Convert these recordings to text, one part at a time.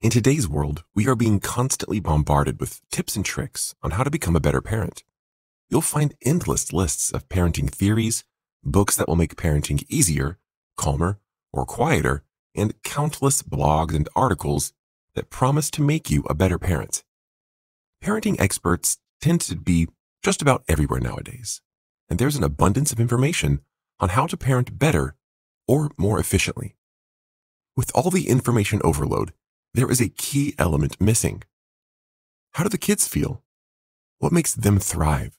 In today's world, we are being constantly bombarded with tips and tricks on how to become a better parent. You'll find endless lists of parenting theories, books that will make parenting easier, calmer, or quieter, and countless blogs and articles that promise to make you a better parent. Parenting experts tend to be just about everywhere nowadays, and there's an abundance of information on how to parent better or more efficiently. With all the information overload, there is a key element missing. How do the kids feel? What makes them thrive?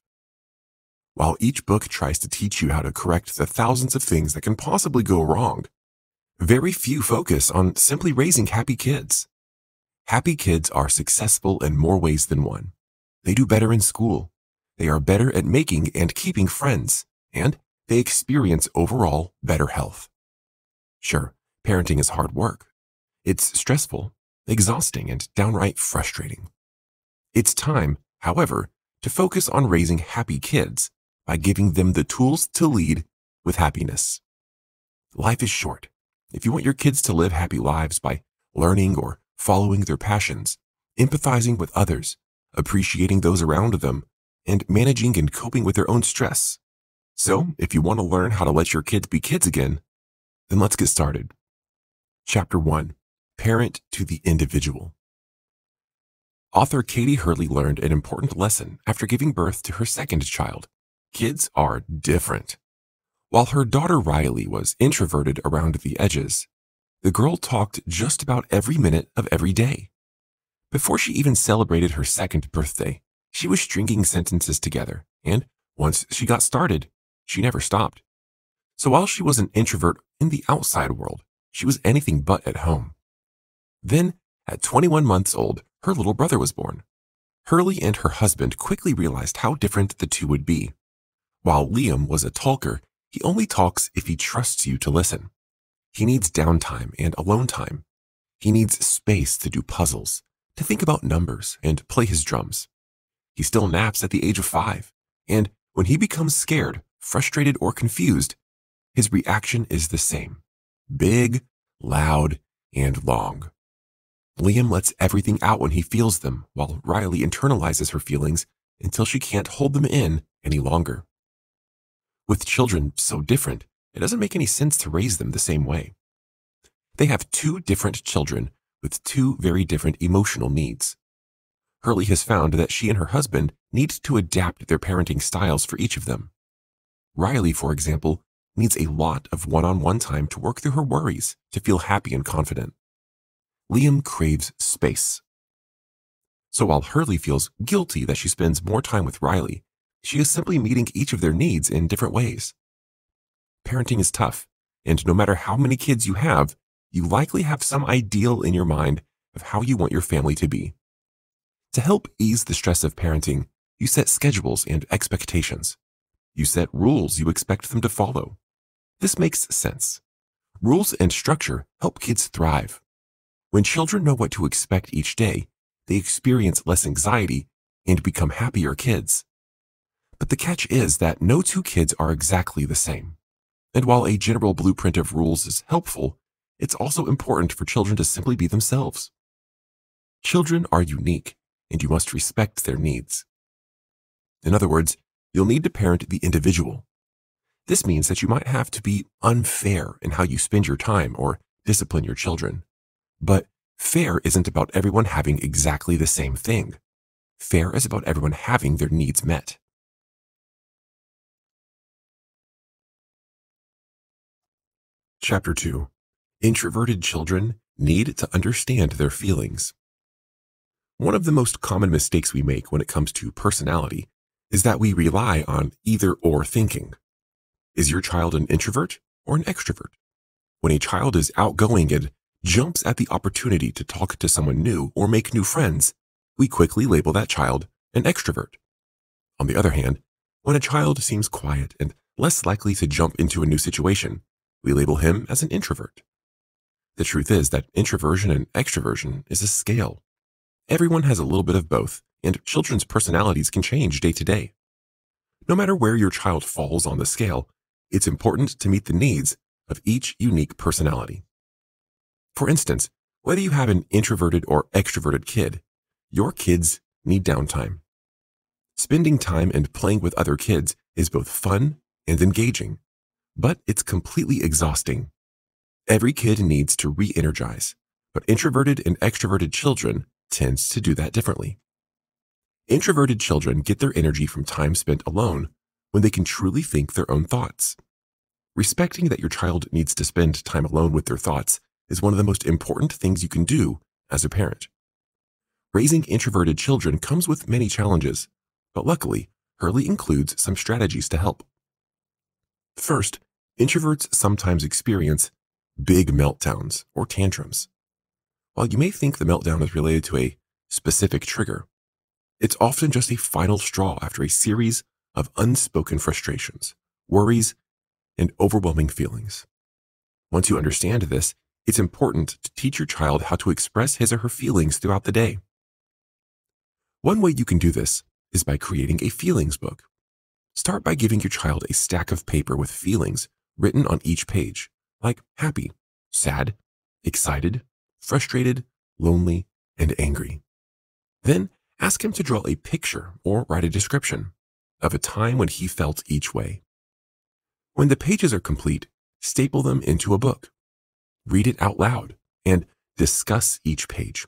While each book tries to teach you how to correct the thousands of things that can possibly go wrong, very few focus on simply raising happy kids. Happy kids are successful in more ways than one. They do better in school. They are better at making and keeping friends, and they experience overall better health. Sure, parenting is hard work. It's stressful, exhausting, and downright frustrating. It's time, however, to focus on raising happy kids by giving them the tools to lead with happiness. Life is short. If you want your kids to live happy lives by learning or following their passions, empathizing with others, appreciating those around them, and managing and coping with their own stress. So, if you want to learn how to let your kids be kids again, then let's get started. Chapter 1. Parent to the Individual. Author Katie Hurley learned an important lesson after giving birth to her second child. Kids are different. While her daughter Riley was introverted around the edges, the girl talked just about every minute of every day. Before she even celebrated her second birthday, she was stringing sentences together, and once she got started, she never stopped. So while she was an introvert in the outside world, she was anything but at home. Then, at 21 months old, her little brother was born. Hurley and her husband quickly realized how different the two would be. While Liam was a talker, he only talks if he trusts you to listen. He needs downtime and alone time. He needs space to do puzzles, to think about numbers, and play his drums. He still naps at the age of 5, and when he becomes scared, frustrated, or confused, his reaction is the same: big, loud, and long. Liam lets everything out when he feels them, while Riley internalizes her feelings until she can't hold them in any longer. With children so different, it doesn't make any sense to raise them the same way. They have two different children with two very different emotional needs. Hurley has found that she and her husband need to adapt their parenting styles for each of them. Riley, for example, needs a lot of one-on-one time to work through her worries to feel happy and confident. Liam craves space. So while Hurley feels guilty that she spends more time with Riley, she is simply meeting each of their needs in different ways. Parenting is tough, and no matter how many kids you have, you likely have some ideal in your mind of how you want your family to be. To help ease the stress of parenting, you set schedules and expectations. You set rules you expect them to follow. This makes sense. Rules and structure help kids thrive. When children know what to expect each day, they experience less anxiety and become happier kids. But the catch is that no two kids are exactly the same. And while a general blueprint of rules is helpful, it's also important for children to simply be themselves. Children are unique, and you must respect their needs. In other words, you'll need to parent the individual. This means that you might have to be unfair in how you spend your time or discipline your children. But fair isn't about everyone having exactly the same thing. Fair is about everyone having their needs met. Chapter 2. Introverted children need to understand their feelings. One of the most common mistakes we make when it comes to personality is that we rely on either-or thinking. Is your child an introvert or an extrovert? When a child is outgoing and jumps at the opportunity to talk to someone new or make new friends, we quickly label that child an extrovert. On the other hand, when a child seems quiet and less likely to jump into a new situation, we label him as an introvert. The truth is that introversion and extroversion is a scale. Everyone has a little bit of both, and children's personalities can change day to day. No matter where your child falls on the scale, it's important to meet the needs of each unique personality. For instance, Whether you have an introverted or extroverted kid, your kids need downtime. Spending time and playing with other kids is both fun and engaging, but it's completely exhausting. Every kid needs to re-energize, but introverted and extroverted children tend to do that differently. Introverted children get their energy from time spent alone when they can truly think their own thoughts. Respecting that your child needs to spend time alone with their thoughts is one of the most important things you can do as a parent. Raising introverted children comes with many challenges, but luckily, Hurley includes some strategies to help. First, introverts sometimes experience big meltdowns or tantrums. While you may think the meltdown is related to a specific trigger, it's often just a final straw after a series of unspoken frustrations, worries, and overwhelming feelings. Once you understand this, it's important to teach your child how to express his or her feelings throughout the day. One way you can do this is by creating a feelings book. Start by giving your child a stack of paper with feelings written on each page, like happy, sad, excited, frustrated, lonely, and angry. Then ask him to draw a picture or write a description of a time when he felt each way. When the pages are complete, staple them into a book, read it out loud, and discuss each page.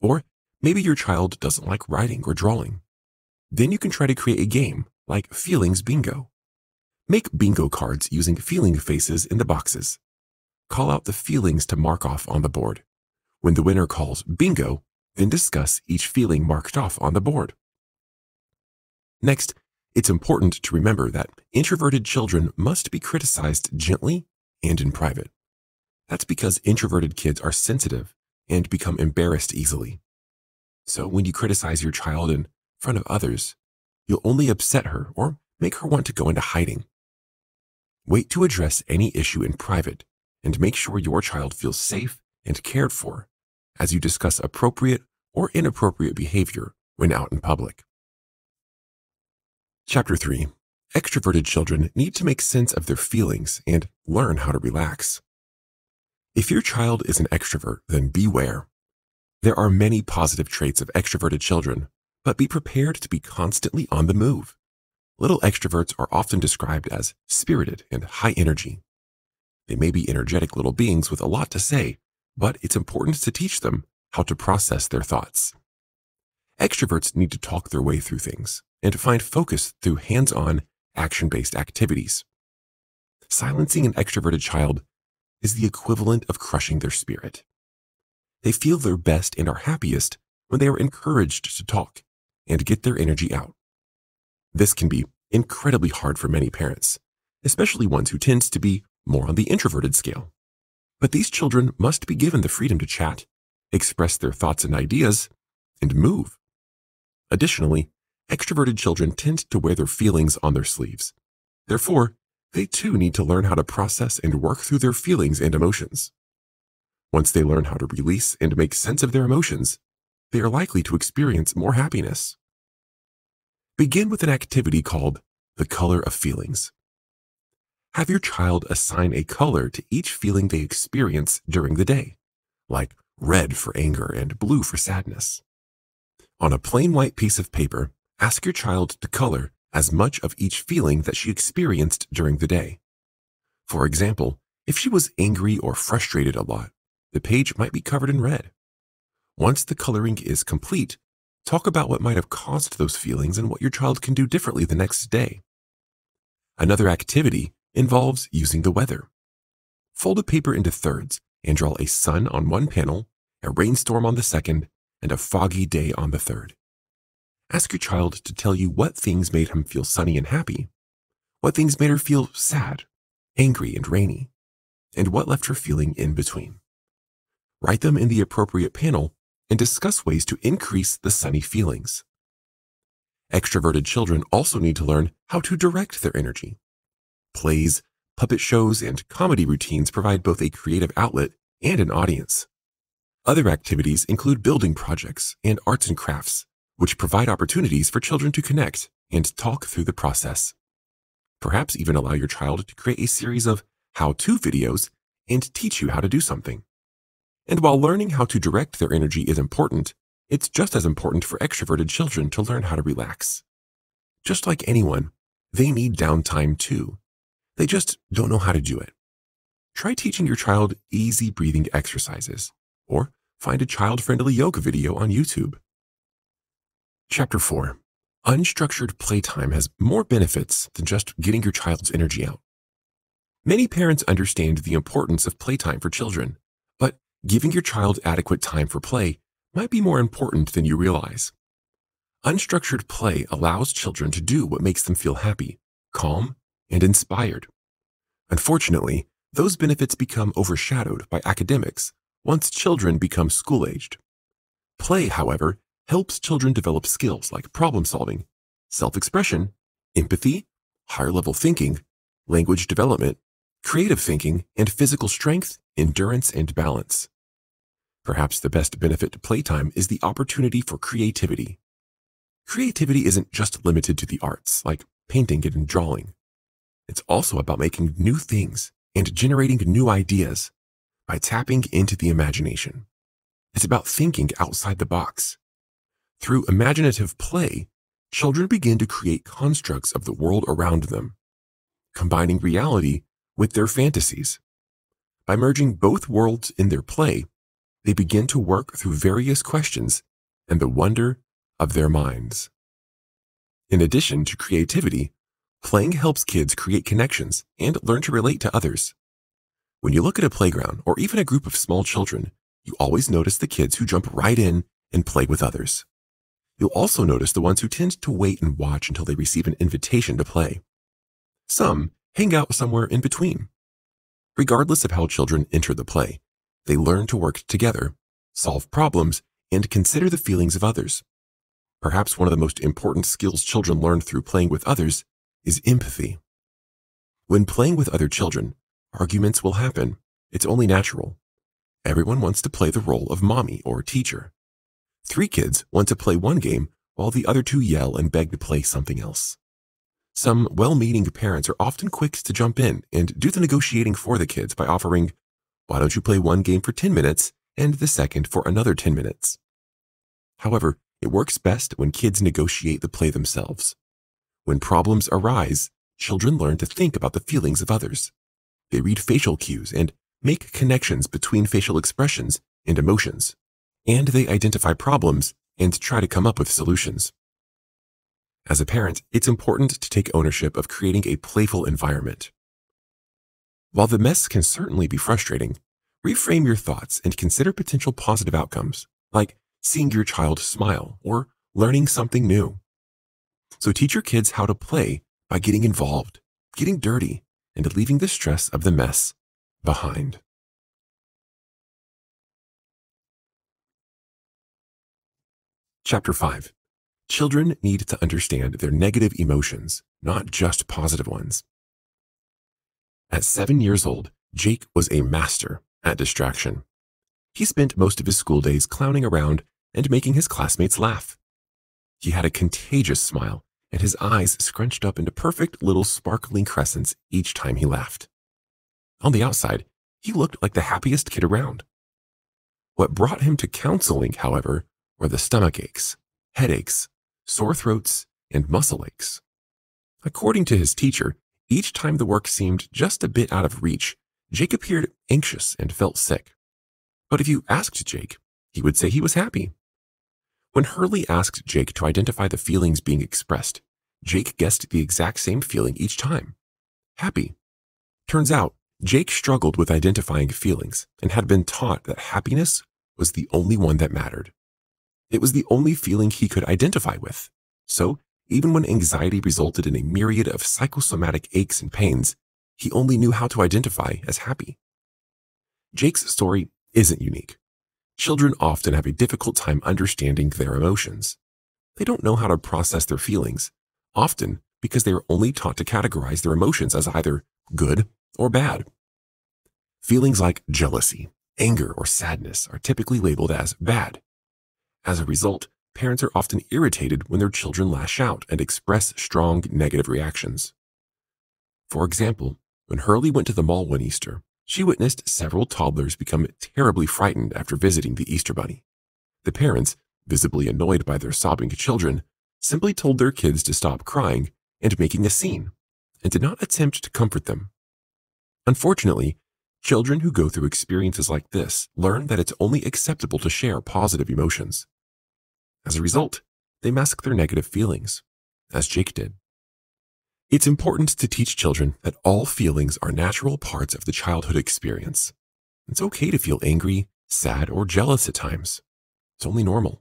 Or maybe your child doesn't like writing or drawing. Then you can try to create a game like Feelings Bingo. Make bingo cards using feeling faces in the boxes. Call out the feelings to mark off on the board. When the winner calls bingo, then discuss each feeling marked off on the board. Next, it's important to remember that introverted children must be criticized gently and in private. That's because introverted kids are sensitive and become embarrassed easily. So when you criticize your child in front of others, you'll only upset her or make her want to go into hiding. Wait to address any issue in private and make sure your child feels safe and cared for as you discuss appropriate or inappropriate behavior when out in public. Chapter 3. Extroverted children need to make sense of their feelings and learn how to relax. If your child is an extrovert, then beware. There are many positive traits of extroverted children, but be prepared to be constantly on the move. Little extroverts are often described as spirited and high energy. They may be energetic little beings with a lot to say, but it's important to teach them how to process their thoughts. Extroverts need to talk their way through things and to find focus through hands-on, action-based activities. Silencing an extroverted child is the equivalent of crushing their spirit. They feel their best and are happiest when they are encouraged to talk and get their energy out. This can be incredibly hard for many parents, especially ones who tend to be more on the introverted scale. But these children must be given the freedom to chat, express their thoughts and ideas, and move. Additionally, extroverted children tend to wear their feelings on their sleeves. Therefore, they too need to learn how to process and work through their feelings and emotions. Once they learn how to release and make sense of their emotions, they are likely to experience more happiness. Begin with an activity called the color of feelings. Have your child assign a color to each feeling they experience during the day, like red for anger and blue for sadness. On a plain white piece of paper, ask your child to color as much of each feeling that she experienced during the day. For example, if she was angry or frustrated a lot, the page might be covered in red. Once the coloring is complete, talk about what might have caused those feelings and what your child can do differently the next day. Another activity involves using the weather. Fold a paper into thirds and draw a sun on one panel, a rainstorm on the second, and a foggy day on the third. Ask your child to tell you what things made him feel sunny and happy, what things made her feel sad, angry, and rainy, and what left her feeling in between. Write them in the appropriate panel and discuss ways to increase the sunny feelings. Extroverted children also need to learn how to direct their energy. Plays, puppet shows, and comedy routines provide both a creative outlet and an audience. Other activities include building projects and arts and crafts, which provide opportunities for children to connect and talk through the process. Perhaps even allow your child to create a series of how-to videos and teach you how to do something. And while learning how to direct their energy is important, it's just as important for extroverted children to learn how to relax. Just like anyone, they need downtime too. They just don't know how to do it. Try teaching your child easy breathing exercises, or find a child-friendly yoga video on YouTube. Chapter 4. Unstructured playtime has more benefits than just getting your child's energy out. Many parents understand the importance of playtime for children, but giving your child adequate time for play might be more important than you realize. Unstructured play allows children to do what makes them feel happy, calm, and inspired. Unfortunately, those benefits become overshadowed by academics once children become school-aged. Play, however, helps children develop skills like problem-solving, self-expression, empathy, higher-level thinking, language development, creative thinking, and physical strength, endurance, and balance. Perhaps the best benefit to playtime is the opportunity for creativity. Creativity isn't just limited to the arts, like painting and drawing. It's also about making new things and generating new ideas by tapping into the imagination. It's about thinking outside the box. Through imaginative play, children begin to create constructs of the world around them, combining reality with their fantasies. By merging both worlds in their play, they begin to work through various questions and the wonder of their minds. In addition to creativity, playing helps kids create connections and learn to relate to others. When you look at a playground or even a group of small children, you always notice the kids who jump right in and play with others. You'll also notice the ones who tend to wait and watch until they receive an invitation to play. Some hang out somewhere in between. Regardless of how children enter the play, they learn to work together, solve problems, and consider the feelings of others. Perhaps one of the most important skills children learn through playing with others is empathy. When playing with other children, arguments will happen. It's only natural. Everyone wants to play the role of mommy or teacher. 3 kids want to play one game while the other 2 yell and beg to play something else. Some well-meaning parents are often quick to jump in and do the negotiating for the kids by offering, "Why don't you play one game for 10 minutes and the second for another 10 minutes?" However, it works best when kids negotiate the play themselves. When problems arise, children learn to think about the feelings of others. They read facial cues and make connections between facial expressions and emotions, and they identify problems and try to come up with solutions. As a parent, it's important to take ownership of creating a playful environment. While the mess can certainly be frustrating, reframe your thoughts and consider potential positive outcomes, like seeing your child smile or learning something new. So teach your kids how to play by getting involved, getting dirty, and leaving the stress of the mess behind. Chapter 5. Children need to understand their negative emotions, not just positive ones. At 7 years old, Jake was a master at distraction. He spent most of his school days clowning around and making his classmates laugh. He had a contagious smile, and his eyes scrunched up into perfect little sparkling crescents each time he laughed. On the outside, he looked like the happiest kid around. What brought him to counseling, however, were the stomach aches, headaches, sore throats, and muscle aches. According to his teacher, each time the work seemed just a bit out of reach, Jake appeared anxious and felt sick. But if you asked Jake, he would say he was happy. When Hurley asked Jake to identify the feelings being expressed, Jake guessed the exact same feeling each time: happy. Turns out, Jake struggled with identifying feelings and had been taught that happiness was the only one that mattered. It was the only feeling he could identify with. So, even when anxiety resulted in a myriad of psychosomatic aches and pains, he only knew how to identify as happy. Jake's story isn't unique. Children often have a difficult time understanding their emotions. They don't know how to process their feelings, often because they are only taught to categorize their emotions as either good or bad. Feelings like jealousy, anger, or sadness are typically labeled as bad. As a result, parents are often irritated when their children lash out and express strong negative reactions. For example, when Hurley went to the mall one Easter, She witnessed several toddlers become terribly frightened after visiting the Easter Bunny. The parents, visibly annoyed by their sobbing children, simply told their kids to stop crying and making a scene, and did not attempt to comfort them. Unfortunately, children who go through experiences like this learn that it's only acceptable to share positive emotions. As a result, they mask their negative feelings, as Jake did. It's important to teach children that all feelings are natural parts of the childhood experience. It's okay to feel angry, sad, or jealous at times. It's only normal.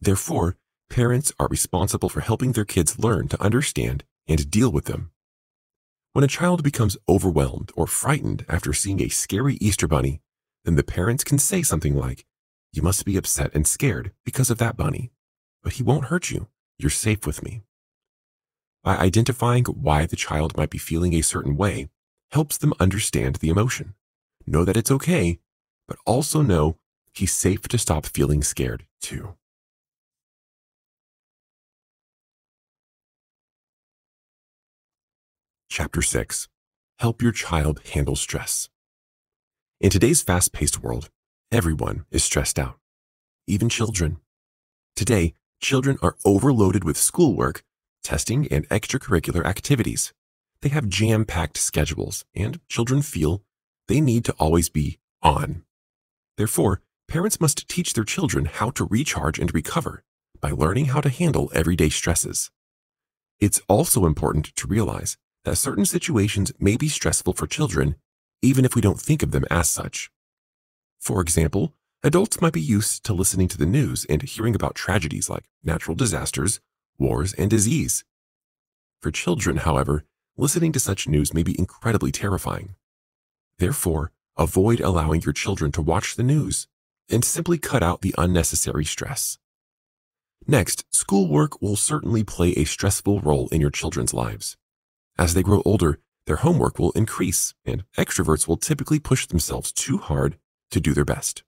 Therefore, parents are responsible for helping their kids learn to understand and deal with them. When a child becomes overwhelmed or frightened after seeing a scary Easter bunny, then the parents can say something like, "You must be upset and scared because of that bunny, but he won't hurt you. You're safe with me." By identifying why the child might be feeling a certain way helps them understand the emotion, know that it's okay, but also know he's safe to stop feeling scared too. Chapter 6. Help your child handle stress. In today's fast-paced world, everyone is stressed out, even children. Today, children are overloaded with schoolwork, testing, and extracurricular activities. They have jam-packed schedules, and children feel they need to always be on. Therefore, parents must teach their children how to recharge and recover by learning how to handle everyday stresses. It's also important to realize that certain situations may be stressful for children, even if we don't think of them as such. For example, adults might be used to listening to the news and hearing about tragedies like natural disasters, wars, and disease. For children, however, listening to such news may be incredibly terrifying. Therefore, avoid allowing your children to watch the news and simply cut out the unnecessary stress. Next, schoolwork will certainly play a stressful role in your children's lives. As they grow older, their homework will increase, and extroverts will typically push themselves too hard to do their best.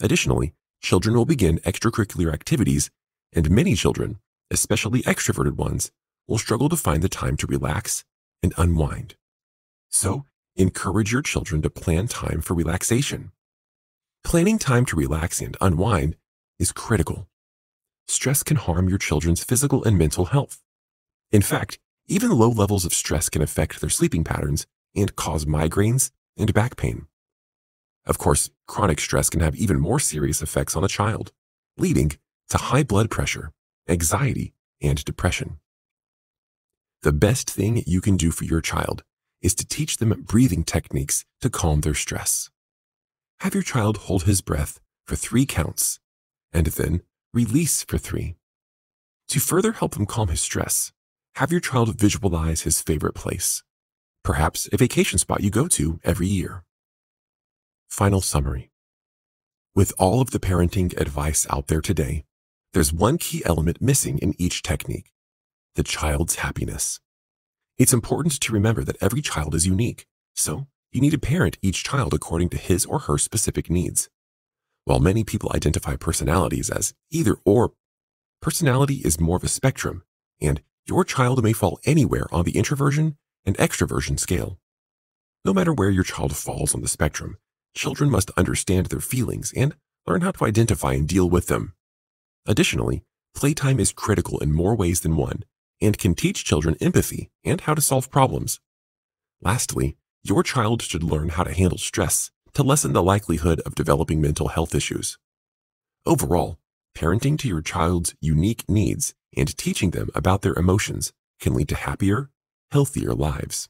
Additionally, children will begin extracurricular activities, and many children, especially extroverted ones, will struggle to find the time to relax and unwind. So, encourage your children to plan time for relaxation. Planning time to relax and unwind is critical. Stress can harm your children's physical and mental health. In fact, even low levels of stress can affect their sleeping patterns and cause migraines and back pain. Of course, chronic stress can have even more serious effects on a child, leading to high blood pressure, anxiety, and depression. The best thing you can do for your child is to teach them breathing techniques to calm their stress. Have your child hold his breath for 3 counts and then release for 3. To further help them calm his stress, have your child visualize his favorite place, perhaps a vacation spot you go to every year. Final summary. With all of the parenting advice out there today, there's one key element missing in each technique: the child's happiness. It's important to remember that every child is unique, so you need to parent each child according to his or her specific needs. While many people identify personalities as either or, personality is more of a spectrum, and your child may fall anywhere on the introversion and extroversion scale. No matter where your child falls on the spectrum, children must understand their feelings and learn how to identify and deal with them. Additionally, playtime is critical in more ways than one and can teach children empathy and how to solve problems. Lastly, your child should learn how to handle stress to lessen the likelihood of developing mental health issues. Overall, parenting to your child's unique needs and teaching them about their emotions can lead to happier, healthier lives.